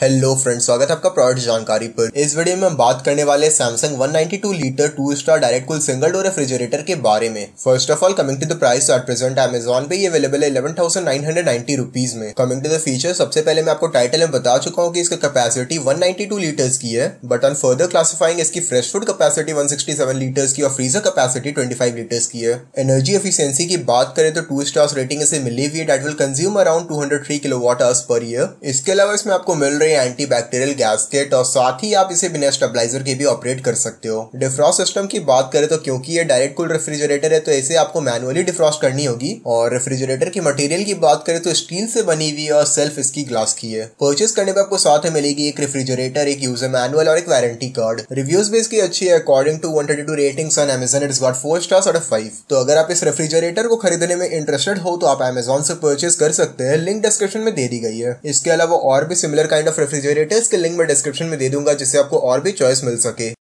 Hello friends, स्वागत है आपका प्रोडक्ट जानकारी पर। इस वीडियो में हम बात करने वाले Samsung 192 litre 2 star direct cool single door refrigerator के बारे में। First of all, coming to the price, at present Amazon पे ये अवेलेबल है 11,990 रुपीज में। कमिंग टू द फीचर, सबसे पहले मैं आपको टाइटल में बता चुका हूँ कि इसका कैपेसिटी 192 लीटर्स की है, बट ऑन फर्दर क्लासिफाइंग इसकी फ्रेश फूड कैपेसिटी 167 लीटर्स की और फ्रीजर कैपेसिटी 25 लीटर्स की है। एनर्जी एफिशिएंसी की बात करें तो 2 स्टार्स रेटिंग इसे मिली हुई है। That will consume around 203 kilowatt hours per year. इसके अलावा इसमें आपको मिल एंटी बैक्टीरियल गैसकेट और साथ ही आप इसे बिना स्टेबलाइजर के भी ऑपरेट कर सकते हो। डिफ्रॉस्ट सिस्टम की बात करें तो क्योंकि ये डायरेक्ट कूल रेफ्रिजरेटर है तो इसे आपको मैन्युअली डिफ्रॉस्ट करनी होगी। और रेफ्रिजरेटर के मटेरियल की बात करें तो स्टील से बनी हुई और सेल्फ इसकी ग्लास की है। परचेस करने पर आपको साथ में मिलेगी एक रेफ्रिजरेटर, एक यूजर मैनुअल और एक वारंटी कार्ड। रिव्यूज भी इसकी अच्छी है। According to 132 ratings on Amazon it's got 4 stars out of 5। तो अगर आप इस रेफ्रिजरेटर को खरीदने में इंटरेस्टेड हो तो आप अमेज़न से परचेस कर सकते हैं। लिंक डिस्क्रिप्शन में दे दी गई है। इसके अलावा और भी सिमिलर काइंड ऑफ रेफ्रिजरेटर्स के लिंक मैं डिस्क्रिप्शन में दे दूंगा जिससे आपको और भी चॉइस मिल सके।